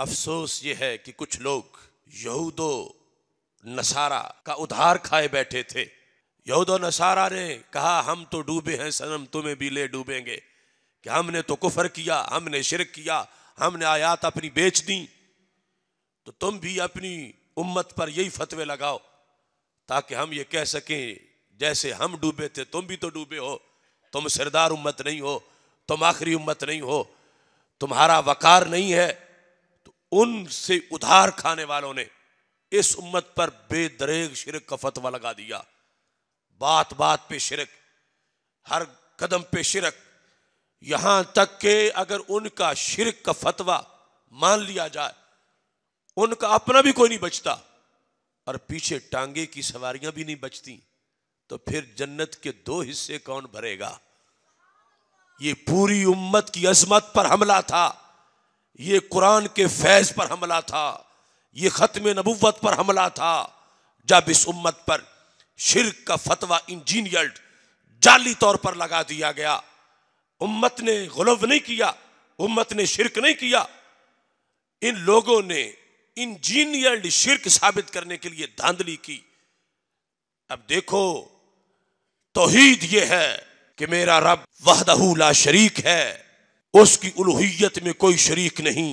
अफसोस ये है कि कुछ लोग यहूदो नसारा का उधार खाए बैठे थे। यहूदो नसारा ने कहा हम तो डूबे हैं सनम, तुम्हें भी ले डूबेंगे, कि हमने तो कुफर किया, हमने शिरक किया, हमने आयात अपनी बेच दी, तो तुम भी अपनी उम्मत पर यही फतवे लगाओ ताकि हम ये कह सकें जैसे हम डूबे थे तुम भी तो डूबे हो। तुम सरदार उम्मत नहीं हो, तुम आखिरी उम्मत नहीं हो, तुम्हारा वकार नहीं है। तो उनसे उधार खाने वालों ने इस उम्मत पर बेदरेग शिरक का फतवा लगा दिया। बात बात पे शिरक, हर कदम पे शिरक, यहां तक के अगर उनका शिरक का फतवा मान लिया जाए उनका अपना भी कोई नहीं बचता और पीछे टांगे की सवारियां भी नहीं बचती, तो फिर जन्नत के दो हिस्से कौन भरेगा। ये पूरी उम्मत की अजमत पर हमला था, ये कुरान के फैज पर हमला था, ये खत्म नबुव्वत पर हमला था। जब इस उम्मत पर शिर्क का फतवा इंजीनियर्ड जाली तौर पर लगा दिया गया, उम्मत ने गुलव नहीं किया, उम्मत ने शिर्क नहीं किया, इन लोगों ने इंजीनियर्ड शिर्क साबित करने के लिए धांधली की। अब देखो तौहीद ये है कि मेरा रब वहदहू ला शरीक है, उसकी उलूहियत में कोई शरीक नहीं।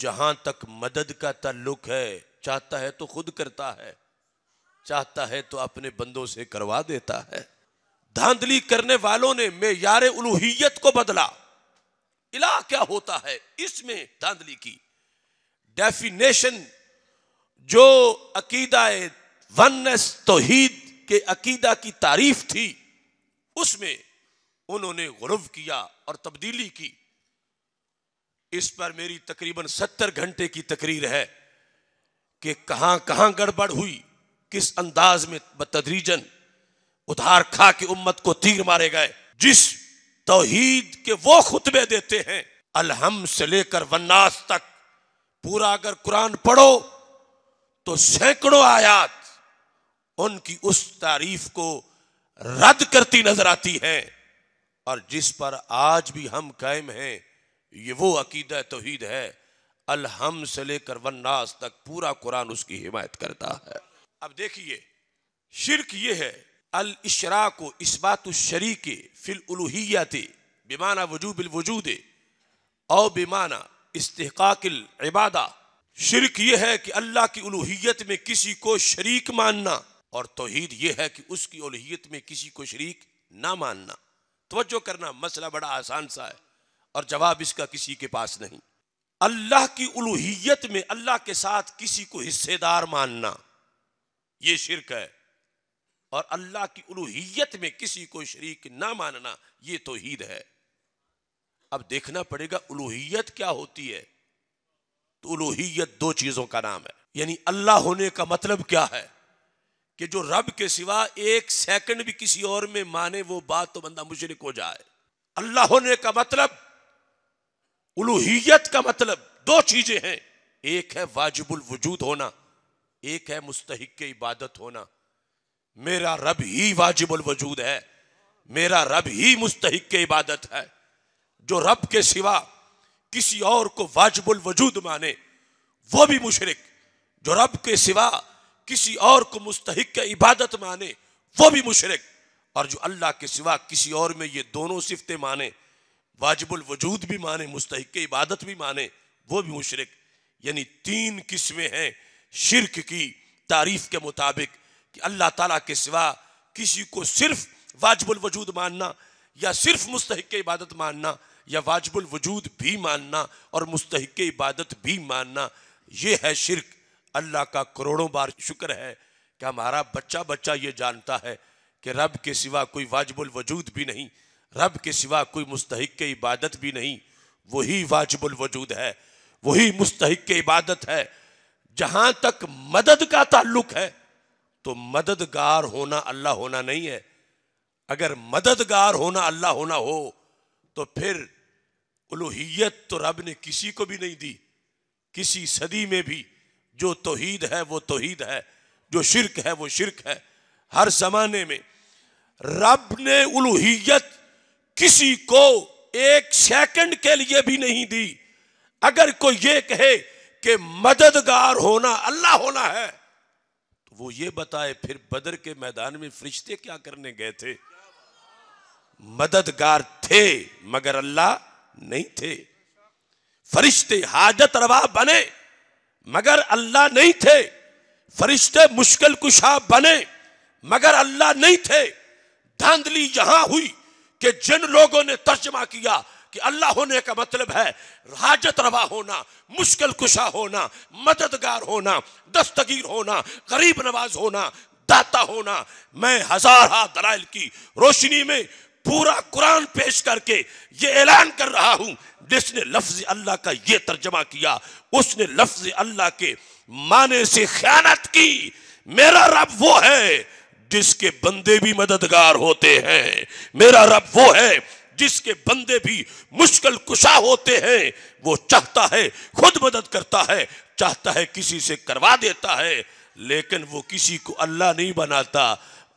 जहां तक मदद का ताल्लुक है, चाहता है तो खुद करता है, चाहता है तो अपने बंदों से करवा देता है। धांधली करने वालों ने मेयारे उलूहियत को बदला, इलाह क्या होता है इसमें धांधली की डेफिनेशन। जो अकीदाए वन्नस तौहीद के अकीदा की तारीफ थी उसमें उन्होंने गुलव किया और तब्दीली की। इस पर मेरी तकरीबन 70 घंटे की तकरीर है कि कहां कहां गड़बड़ हुई, किस अंदाज में बतदरीजन उधार खा के उम्मत को तीर मारे गए। जिस तौहीद के वो खुतबे देते हैं अलहम से लेकर वन्नास तक पूरा, अगर कुरान पढ़ो तो सैकड़ों आयात उनकी उस तारीफ को रद्द करती नजर आती है, और जिस पर आज भी हम कायम हैं ये वो अकीदा तौहीद है। अलहम से लेकर वन्नास तक पूरा कुरान उसकी हिमायत करता है। अब देखिए शिर्क ये है अल इशराक व इस्बातु शरीक फिल उलूहियत बिमाना वजूबिल वजूद और बिमाना इस्तिहकाकिल इबादा। शिर्क ये है कि अल्लाह की उलूहियत में किसी को शरीक मानना, और तौहीद ये है कि उसकी उलूहियत में किसी को शरीक ना मानना। तवज्जो करना, मसला बड़ा आसान सा है और जवाब इसका किसी के पास नहीं। अल्लाह की उलूहियत में अल्लाह के साथ किसी को हिस्सेदार मानना ये शिर्क है, और अल्लाह की उलूहियत में किसी को शरीक ना मानना ये तौहीद है। अब देखना पड़ेगा उलूहियत क्या होती है। तो उलूहियत दो चीजों का नाम है, यानी अल्लाह होने का मतलब क्या है कि जो रब के सिवा एक सेकंड भी किसी और में माने वो बात तो बंदा मुशरिक हो जाए। अल्लाह होने का मतलब, उलूहियत का मतलब दो चीजें हैं, एक है वाजिबुल वजूद होना, एक है मुस्तहिक इबादत होना। मेरा रब ही वाजिबुल वजूद है, मेरा रब ही मुस्तहिक इबादत है। जो रब के सिवा किसी और को वाजिबुल वजूद माने वो भी मुशरिक, जो रब के सिवा किसी और को मुस्तहिक इबादत माने वो भी मुशरिक, और जो अल्लाह के सिवा किसी और में ये दोनों सिफतें माने, वाजिबुल वजूद भी माने, मुस्तहिक इबादत भी माने, वो भी मुशरिक। यानी 3 किस्में हैं शिर्क की तारीफ के मुताबिक, कि अल्लाह ताला के सिवा किसी को सिर्फ वाजिबुल वजूद मानना, या सिर्फ मुस्तहिक इबादत मानना, या वाजिबुल वजूद भी मानना और मुस्तहिक इबादत भी मानना, ये है शिर्क। अल्लाह का करोड़ों बार शुक्र है कि हमारा बच्चा बच्चा ये जानता है कि रब के सिवा कोई वाजिबुल वजूद भी नहीं, रब के सिवा कोई मुस्तहिक इबादत भी नहीं, वही वाजिबुल वजूद है, वही मुस्तहिक इबादत है। जहां तक मदद का ताल्लुक है तो मददगार होना अल्लाह होना नहीं है। अगर मददगार होना अल्लाह होना हो तो फिर उलूहियत तो रब ने किसी को भी नहीं दी। किसी सदी में भी जो तौहीद है वो तौहीद है, जो शिर्क है वो शिर्क है। हर जमाने में रब ने उलूहियत किसी को एक सेकंड के लिए भी नहीं दी। अगर कोई ये कहे कि मददगार होना अल्लाह होना है तो वो ये बताए फिर बदर के मैदान में फरिश्ते क्या करने गए थे? मददगार थे मगर अल्लाह नहीं थे। फरिश्ते हाजत रवा बने मगर अल्लाह नहीं थे। फरिश्ते मुश्किल कुशा बने मगर अल्लाह नहीं थे। धांधली यहां हुई कि जिन लोगों ने तर्जमा किया कि अल्लाह होने का मतलब है हाजत रवा होना, मुश्किल कुशा होना, मददगार होना, दस्तगीर होना, गरीब नवाज होना, दाता होना, मैं हजारों दलाइल की रोशनी में पूरा कुरान पेश करके ये ऐलान कर रहा हूं जिसने लफ्ज अल्लाह का ये तर्जमा किया उसने लफ्ज अल्लाह के माने से ख्यानत की। मेरा रब वो है जिसके बंदे भी मददगार होते हैं, मेरा रब वो है जिसके बंदे भी मुश्किल कुशा होते हैं। वो चाहता है खुद मदद करता है, चाहता है किसी से करवा देता है, लेकिन वो किसी को अल्लाह नहीं बनाता।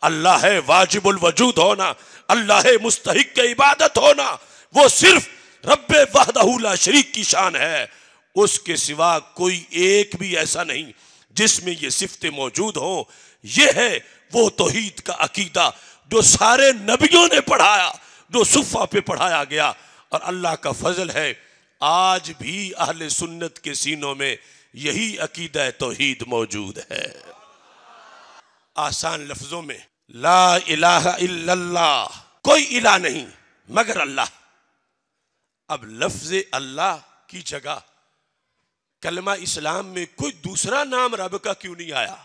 अल्लाह है वाजिबुल वजूद होना, अल्लाह है मुस्तहिक इबादत होना। वो सिर्फ रब्बे वहदहू ला शरीक की शान है, उसके सिवा कोई एक भी ऐसा नहीं जिसमें ये सिफतें मौजूद हों। ये है वो तौहीद का अकीदा जो सारे नबियों ने पढ़ाया, जो सुफ़ा पे पढ़ाया गया। और अल्लाह का फजल है आज भी अहले सुन्नत के सीनों में यही अकीदा तौहीद मौजूद है। आसान लफ्जों में ला इलाहा इल्लल्लाह, कोई इला नहीं मगर अल्लाह। अब लफ्ज अल्लाह की जगह कलमा इस्लाम में कोई दूसरा नाम रब का क्यों नहीं आया?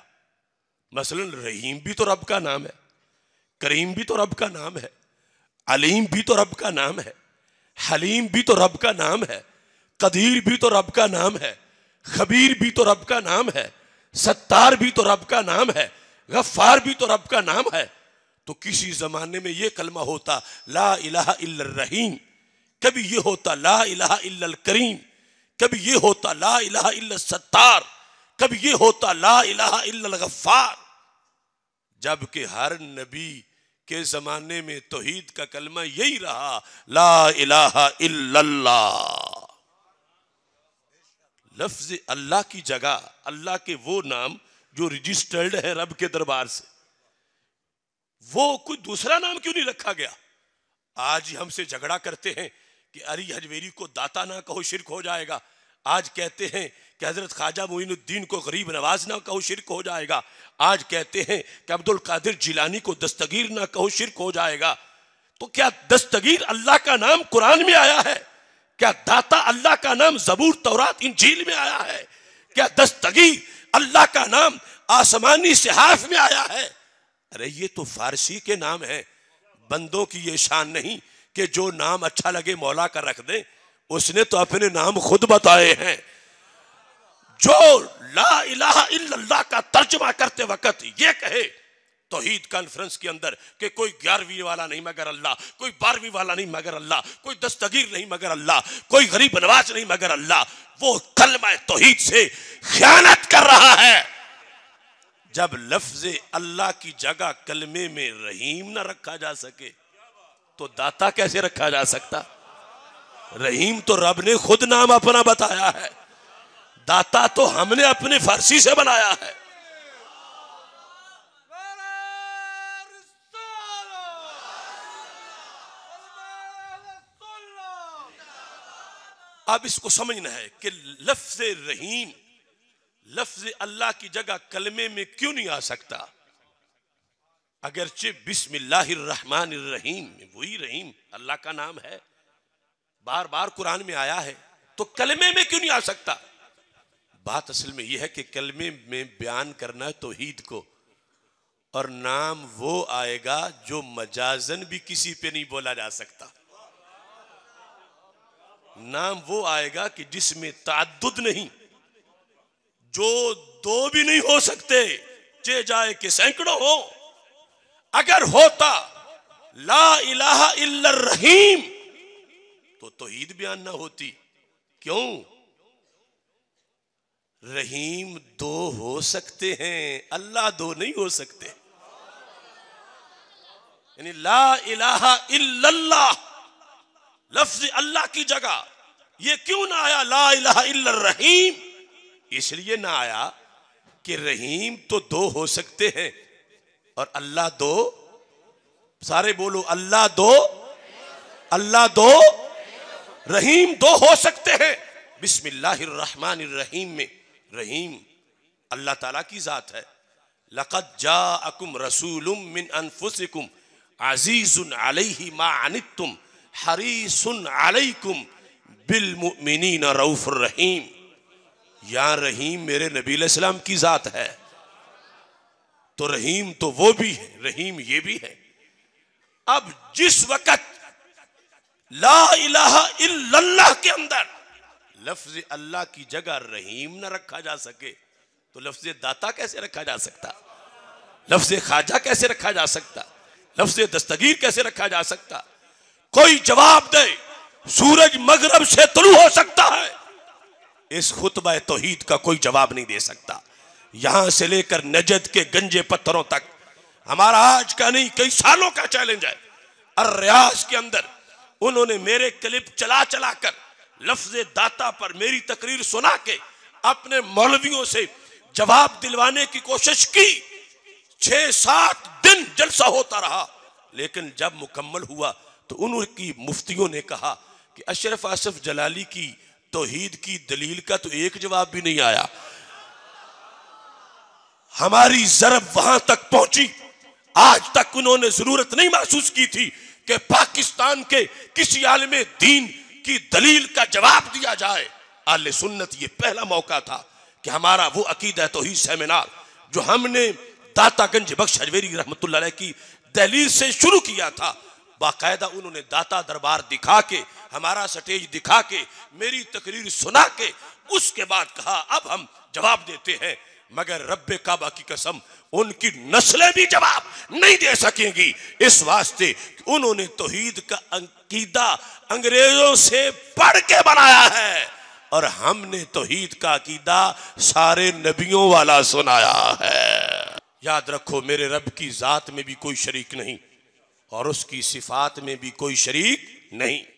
मसलन रहीम भी तो रब का नाम है, करीम भी तो रब का नाम है, अलीम भी तो रब का नाम है, हलीम भी तो रब का नाम है, कदीर भी तो रब का नाम है, खबीर भी तो रब का नाम है, सत्तार भी तो रब का नाम है, गफ्फार भी तो रब का नाम है। तो किसी जमाने में ये कलमा होता ला इलाहा इल्लल रहीम, कभी ये होता ला इलाहा इल्लल करीम, कभी ये होता ला इलाहा इल्लल सत्तार, कभी ये होता ला इलाहा इल्लल गफ्फार। जबकि हर नबी के जमाने में तौहीद का कलमा यही रहा ला इलाहा इल्लल्लाह। लफ्ज अल्लाह की जगह अल्लाह के वो नाम जो रजिस्टर्ड है रब के दरबार से, वो कोई दूसरा नाम क्यों नहीं रखा गया? आज ही हमसे झगड़ा करते हैं कि अरी हजवेरी को दाता ना कहो शिरक हो जाएगा। आज कहते हैं कि हजरत ख्वाजा मोइनुद्दीन को गरीब नवाज ना कहो शिरक हो जाएगा। आज कहते हैं कि अब्दुल कादिर जिलानी को दस्तगीर ना कहो शिरक हो जाएगा। तो क्या दस्तगीर अल्लाह का नाम कुरान में आया है? क्या दाता अल्लाह का नाम जबूर तौरात इंजील में आया है? क्या दस्तगीर अल्लाह का नाम आसमानी सहाफ में आया है? अरे ये तो फारसी के नाम है, बंदों की ये शान नहीं कि जो नाम अच्छा लगे मौला का रख दे। उसने तो अपने नाम खुद बताए हैं। जो ला इलाहा इल्लल्लाह का तर्जमा करते वक्त ये कहे तौहीद कॉन्फ्रेंस के अंदर कि कोई 11वीं वाला नहीं मगर अल्लाह, कोई 12वीं वाला नहीं मगर अल्लाह, कोई दस्तगीर नहीं मगर अल्लाह, कोई गरीब नवाज नहीं मगर अल्लाह, वो कलमा तौहीद से ख्यानत कर रहा है। जब लफ्ज अल्लाह की जगह कलमे में रहीम ना रखा जा सके तो दाता कैसे रखा जा सकता? रहीम तो रब ने खुद नाम अपना बताया है, दाता तो हमने अपने फारसी से बनाया है। अब इसको समझना है कि लफ्ज रहीम लफ्ज अल्लाह की जगह कलमे में क्यों नहीं आ सकता, अगरचे बिस्मिल्लाहिर्रहमानिर्रहीम वही रहीम अल्लाह का नाम है, बार बार कुरान में आया है, तो कलमे में क्यों नहीं आ सकता? बात असल में यह है कि कलमे में बयान करना है तौहीद को, और नाम वो आएगा जो मजाजन भी किसी पे नहीं बोला जा सकता। नाम वो आएगा कि जिसमें ताद्दुद नहीं, जो दो भी नहीं हो सकते, चे जाए कि सैकड़ों हो। अगर होता ला इलाहा इल्लर रहीम तो तौहीद बयान ना होती। क्यों? रहीम दो हो सकते हैं, अल्लाह दो नहीं हो सकते। यानी ला इलाहा इल्लल्लाह लफ्ज अल्लाह की जगह ये क्यों ना आया ला इलाहा इल्लर रहीम? इसलिए ना आया कि रहीम तो दो हो सकते हैं और अल्लाह दो, सारे बोलो अल्लाह दो, अल्लाह दो, रहीम दो हो सकते हैं। बिस्मिल्लाहिर्रहमानिर्रहीम में रहीम अल्लाह ताला की जात है। लक़द जाअकुम रसूलुम मिन अनफुसिकुम अज़ीज़ुन अलैहि मा अनित्तुम हरीसुन अलैकुम बिल मुमिनीन रऊफ़ुर रहीम। या रहीम मेरे नबी अलैहिस्सलाम की ज़ात है, तो रहीम तो वो भी है, रहीम ये भी है। अब जिस वक़्त ला इलाहा इल्लल्लाह के अंदर लफ्ज़ अल्लाह की जगह रहीम न रखा जा सके तो लफ्ज़ दाता कैसे रखा जा सकता, लफ्ज़ ख्वाजा कैसे रखा जा सकता, लफ्ज़ दस्तगीर कैसे रखा जा सकता? कोई जवाब दे। सूरज मगरब से तुलू हो सकता है, इस खुतबा तौहीद का कोई जवाब नहीं दे सकता। यहां से लेकर नजद के गंजे पत्थरों तक हमारा आज का नहीं कई सालों का चैलेंज है। अर्यास के अंदर उन्होंने मेरे क्लिप चला चला कर लफ्ज दाता पर मेरी तकरीर सुना के अपने मौलवियों से जवाब दिलवाने की कोशिश की। 6-7 दिन जलसा होता रहा, लेकिन जब मुकम्मल हुआ तो उनकी मुफ्तियों ने कहा कि अशरफ आसिफ जलाली की तौहीद की दलील का तो एक जवाब भी नहीं आया। हमारी जरब वहां तक पहुंची, आज तक उन्होंने जरूरत नहीं महसूस की थी कि पाकिस्तान के किसी आलिम दीन की दलील का जवाब दिया जाए। आले सुन्नत ये पहला मौका था कि हमारा वो अकीदा तौहीद सेमिनार जो हमने दातागंज बख्श हजवेरी रहमतुल्लाह अलैह की दलील से शुरू किया था, बाकायदा उन्होंने दाता दरबार दिखा के हमारा स्टेज दिखा के मेरी तकरीर सुना के उसके बाद कहा अब हम जवाब देते हैं। मगर रब्बे काबा की कसम उनकी नस्लें भी जवाब नहीं दे सकेंगी, इस वास्ते कि उन्होंने तौहीद का अकीदा अंग्रेजों से पढ़ के बनाया है और हमने तौहीद का अकीदा सारे नबियों वाला सुनाया है। याद रखो, मेरे रब की जात में भी कोई शरीक नहीं और उसकी सिफात में भी कोई शरीक नहीं।